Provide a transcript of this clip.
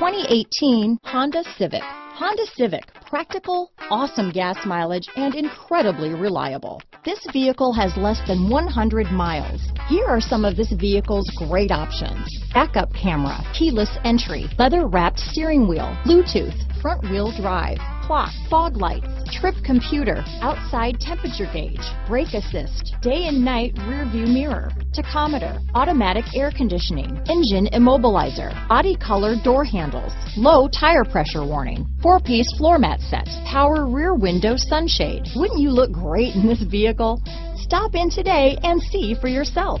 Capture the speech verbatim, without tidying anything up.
twenty eighteen Honda Civic. Honda Civic, practical, awesome gas mileage, and incredibly reliable. This vehicle has less than one hundred miles. Here are some of this vehicle's great options. Backup camera, keyless entry, leather-wrapped steering wheel, Bluetooth, front-wheel drive, clock, fog lights, trip computer, outside temperature gauge, brake assist, day and night rear view mirror, tachometer, automatic air conditioning, engine immobilizer, body color door handles, low tire pressure warning, four-piece floor mat set, power rear window sunshade. Wouldn't you look great in this vehicle? Stop in today and see for yourself.